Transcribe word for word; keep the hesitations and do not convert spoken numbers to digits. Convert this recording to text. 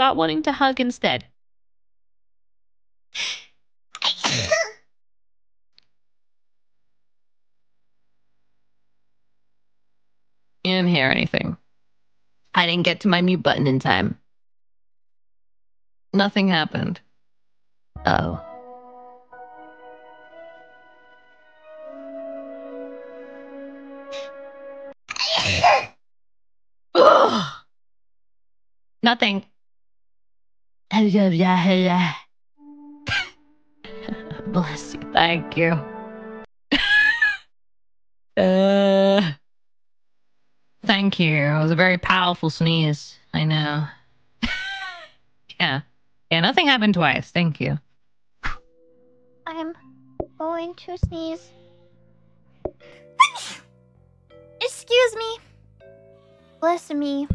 start wanting to hug instead. You didn't hear anything. I didn't get to my mute button in time. Nothing happened. Uh-oh. Nothing. Bless you. Thank you. uh, thank you. It was a very powerful sneeze. I know. yeah. Yeah, nothing happened twice. Thank you. I'm going to sneeze. Excuse me. Bless me.